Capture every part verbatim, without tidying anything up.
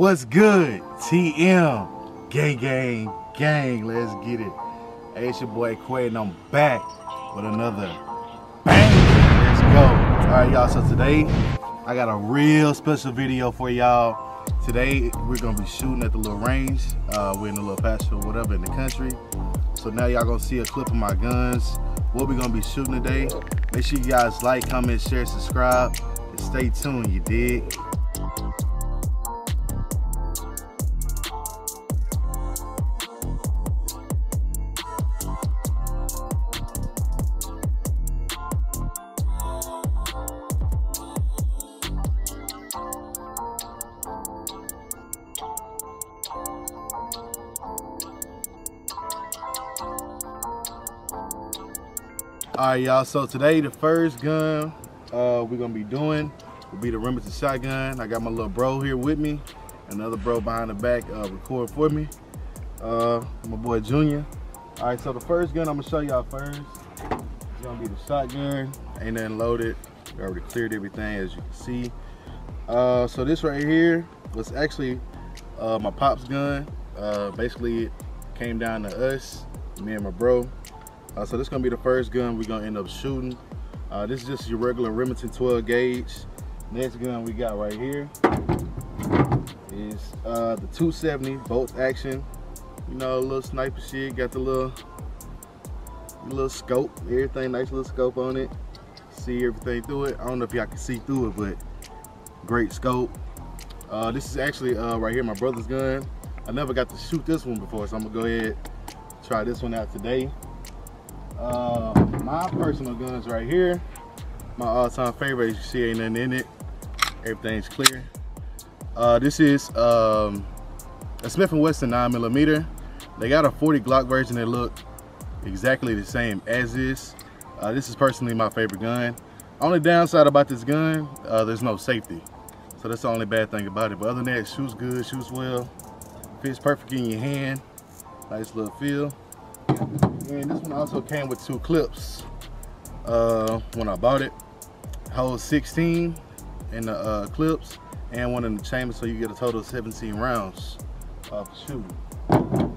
What's good, T M? Gang, gang, gang, let's get it. Hey, it's your boy Quay, and I'm back with another bang. Let's go. All right, y'all, so today, I got a real special video for y'all. Today, we're gonna be shooting at the little range. Uh, we're in a little pasture or whatever in the country. So now y'all gonna see a clip of my guns, what we're gonna be shooting today. Make sure you guys like, comment, share, subscribe, and stay tuned, you dig? Alright, y'all, so today the first gun uh, we're gonna be doing will be the Remington shotgun. I got my little bro here with me, another bro behind the back uh, record for me, uh, my boy Junior. Alright, so the first gun I'm gonna show y'all first is gonna be the shotgun. Ain't nothing loaded, we already cleared everything as you can see. Uh, so this right here was actually uh, my pop's gun. Uh, basically it came down to us, me and my bro. Uh, so this is gonna be the first gun we're gonna end up shooting. Uh, this is just your regular Remington twelve gauge. Next gun we got right here is uh, the two seventy bolt action. You know, a little sniper shit. Got the little, little scope. Everything, nice little scope on it. See everything through it. I don't know if y'all can see through it, but great scope. Uh, this is actually uh, right here my brother's gun. I never got to shoot this one before, so I'm gonna go ahead and try this one out today. Uh, my personal guns right here, my all-time favorite. As you see, ain't nothing in it, everything's clear. Uh, this is um, a Smith and Wesson nine millimeter. They got a forty Glock version that look exactly the same as this. Uh, this is personally my favorite gun. Only downside about this gun, uh, there's no safety, so that's the only bad thing about it. But other than that, it shoots good, shoots well, fits perfect in your hand, nice little feel. And this one also came with two clips uh, when I bought it. Holds sixteen in the uh, clips and one in the chamber, so you get a total of seventeen rounds uh, for shooting.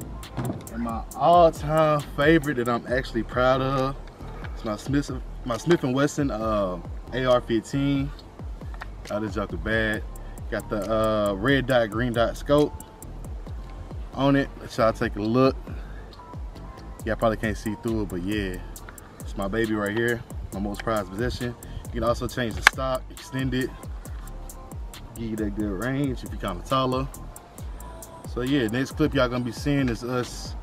And my all-time favorite that I'm actually proud of is my Smith, my Smith and Wesson uh, A R fifteen. Oh, this joker bad. Got the uh, red dot, green dot scope on it. Let's y'all take a look. Yeah, I probably can't see through it, but yeah, it's my baby right here, my most prized possession. You can also change the stock, extend it, give you that good range if you're kind of taller. So yeah, next clip y'all gonna be seeing is us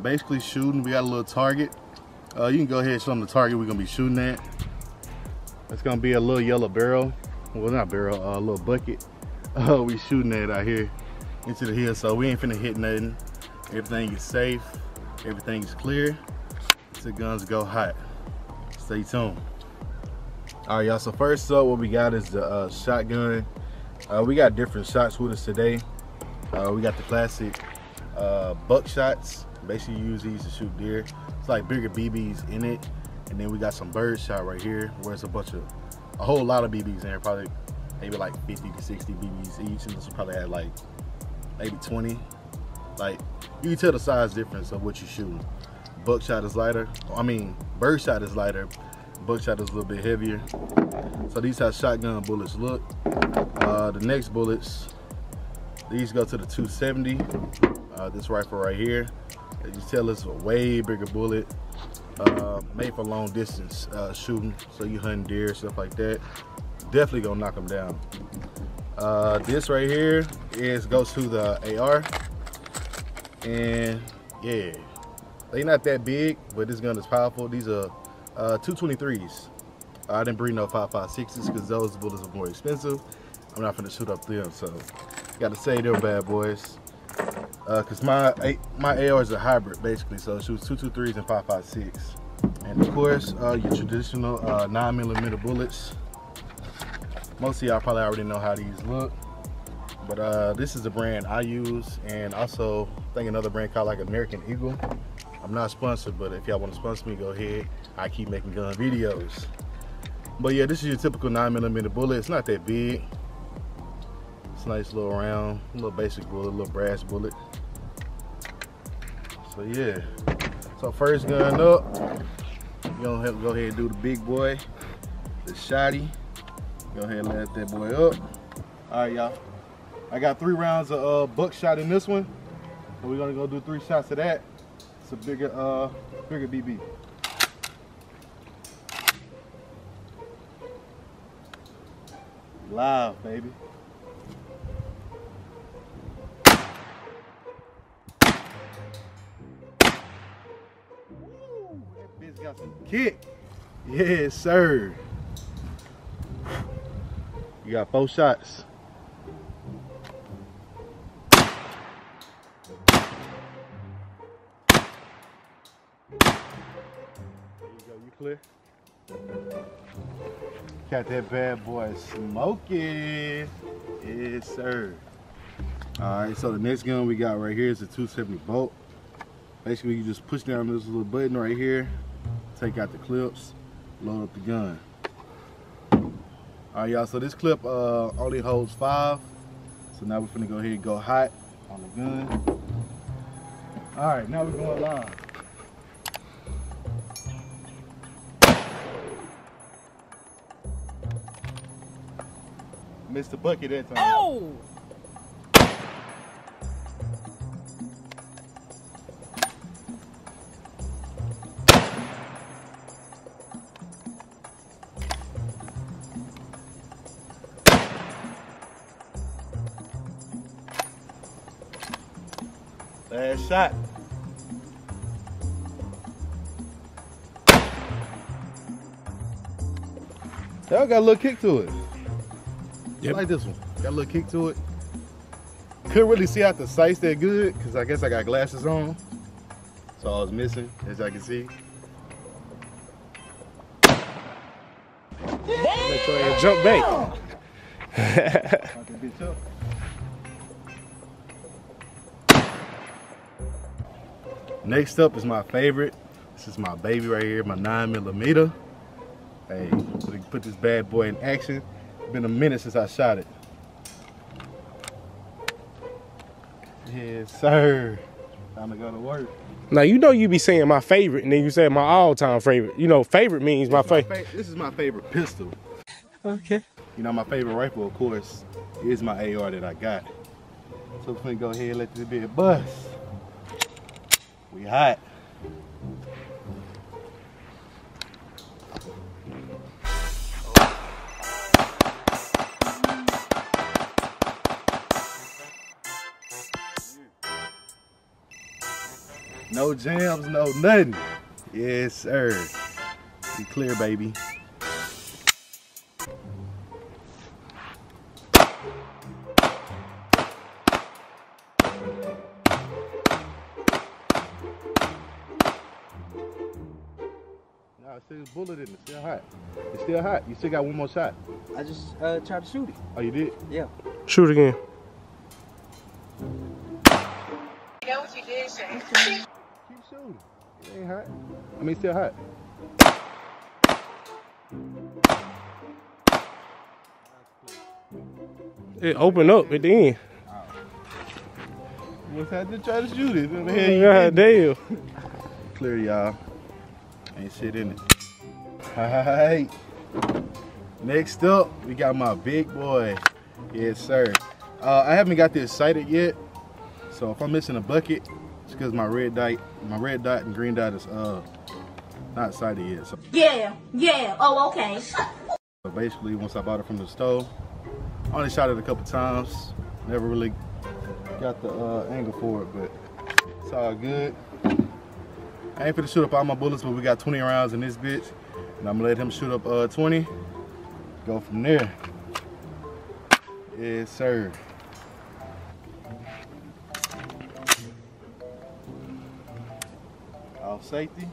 basically shooting. We got a little target. Uh, you can go ahead and show them the target we're gonna be shooting at. It's gonna be a little yellow barrel, well not barrel, uh, a little bucket. Uh, we shooting at out here into the hill, so we ain't finna hit nothing. Everything is safe. Everything's clear. The guns go hot. Stay tuned. All right, y'all. So first up, what we got is the uh, shotgun. Uh, we got different shots with us today. Uh, we got the classic uh, buck shots. Basically, you use these to shoot deer. It's like bigger B Bs in it. And then we got some bird shot right here, where it's a bunch of a whole lot of B Bs in there. Probably maybe like fifty to sixty B Bs each, and this will probably have like maybe twenty. Like, you can tell the size difference of what you're shooting. Buckshot is lighter. I mean, birdshot is lighter. Buckshot is a little bit heavier. So these how shotgun bullets look. Uh, the next bullets, these go to the two seventy. Uh, this rifle right here. As you tell, it's a way bigger bullet. Uh, made for long distance uh, shooting. So you hunting deer, stuff like that. Definitely gonna knock them down. Uh, this right here is goes to the A R. And yeah, they not that big, but this gun is powerful. These are uh, two twenty-threes. I didn't bring no five fifty-sixes because those bullets are more expensive. I'm not finna shoot up them, so gotta say they're bad boys. Uh, Cause my my A R is a hybrid basically, so it shoots two twenty-threes and five fifty-six. And of course, uh, your traditional uh, nine millimeter bullets. Most of y'all probably already know how these look. But uh, this is the brand I use, and also I think another brand called like American Eagle. I'm not sponsored, but if y'all want to sponsor me, go ahead. I keep making gun videos. But yeah, this is your typical nine millimeter bullet. It's not that big. It's nice little round, little basic bullet, little brass bullet. So yeah, so first gun up, you're gonna have to go ahead and do the big boy, the shotty. Go ahead and let that boy up. All right, y'all. I got three rounds of uh, buckshot in this one. So we're gonna go do three shots of that. It's a bigger, uh, bigger B B. Live, baby. Got some kick. Yes, sir. You got four shots. There you go, you clear? Got that bad boy smoking. Yes, sir. Alright, so the next gun we got right here is a two seventy bolt. Basically, you just push down this little button right here. Take out the clips, load up the gun. All right, y'all, so this clip uh, only holds five. So now we're finna go ahead and go hot on the gun. All right, now we're going live. Missed the bucket that time. Oh! Last shot. That got a little kick to it. Yep. I like this one. Got a little kick to it. Couldn't really see out the sights that good, because I guess I got glasses on. So I was missing, as I can see. Make sure you jump back. Next up is my favorite. This is my baby right here, my nine millimeter. Hey, we put this bad boy in action. It's been a minute since I shot it. Yes, sir. Time to go to work. Now, you know you be saying my favorite, and then you say my all-time favorite. You know, favorite means my favorite. Fa this is my favorite pistol. Okay. You know, my favorite rifle, of course, is my A R that I got. So we're finna go ahead and let this be a bust. We hot. No jams, no nothing. Yes, sir. Be clear, baby. It's bullet in it. It's still hot. It's still hot. You still got one more shot. I just uh, tried to shoot it. Oh, you did? Yeah. Shoot again. You know what you did, Shane? Keep shooting. It ain't hot. I mean, it's still hot. It opened up at the end. Oh. You just had to try to shoot it. God damn. Clear, y'all. Ain't shit in it. Alright. Next up, we got my big boy. Yes, sir. Uh, I haven't got this sighted yet, so if I'm missing a bucket, it's because my red dot, my red dot and green dot is uh not sighted yet. So yeah, yeah. Oh, okay. So basically, once I bought it from the store, I only shot it a couple times. Never really got the uh, angle for it, but it's all good. I ain't finna shoot up all my bullets, but we got twenty rounds in this bitch. And I'm gonna let him shoot up uh, twenty. Go from there. Yes, sir. Off safety.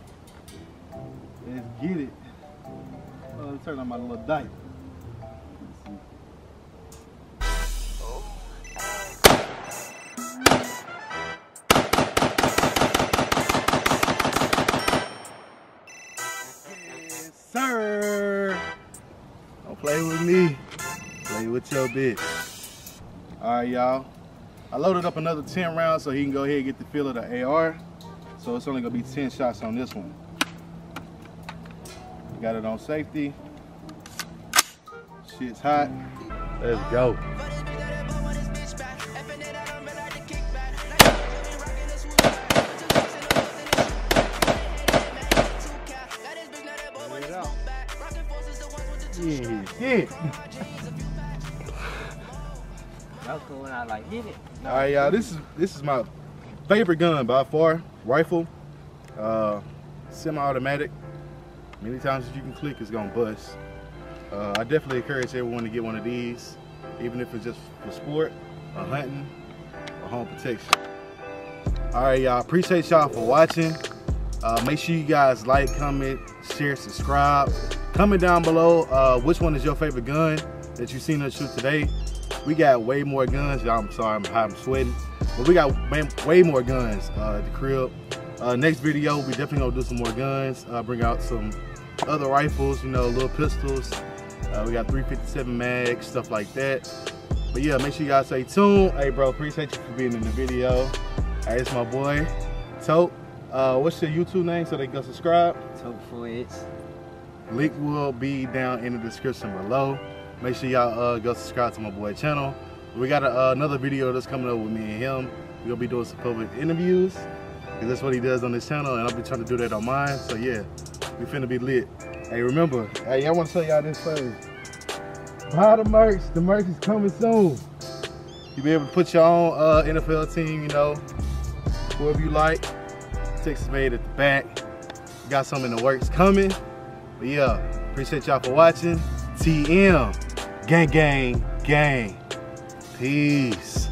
Let's get it. Oh, let's turn on my little diaper. Play with me. Play with your bitch. All right, y'all. I loaded up another ten rounds so he can go ahead and get the feel of the A R. So it's only gonna be ten shots on this one. Got it on safety. Shit's hot. Let's go. Yeah, yeah. That's cool when I like hit it. No. All right, y'all. This is this is my favorite gun by far. Rifle, uh, semi-automatic. Many times that you can click, it's gonna bust. Uh, I definitely encourage everyone to get one of these, even if it's just for sport, or hunting, or home protection. All right, y'all. Appreciate y'all for watching. Uh, make sure you guys like, comment, share, subscribe. Comment down below uh, which one is your favorite gun that you've seen us shoot today. We got way more guns. Y'all, I'm sorry, I'm hot, I'm sweating. But we got way more guns uh, at the crib. Uh, next video, we definitely gonna do some more guns. Uh, bring out some other rifles, you know, little pistols. Uh, we got three fifty-seven mag, stuff like that. But yeah, make sure you guys stay tuned. Hey, bro, appreciate you for being in the video. Hey, it's my boy, Tope. Uh, what's your YouTube name so they can subscribe? Tope Foyt. Link will be down in the description below. Make sure y'all uh, go subscribe to my boy's channel. We got a, uh, another video that's coming up with me and him. We're gonna be doing some public interviews, because that's what he does on this channel, and I'll be trying to do that on mine. So yeah, we finna be lit. Hey, remember, hey, I wanna tell y'all this first. Buy the merch, the merch is coming soon. You'll be able to put your own uh, N F L team, you know, whoever you like. Texas Made at the back. Got something in the works coming. But yeah, appreciate y'all for watching. T M, gang, gang, gang. Peace.